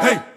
hey.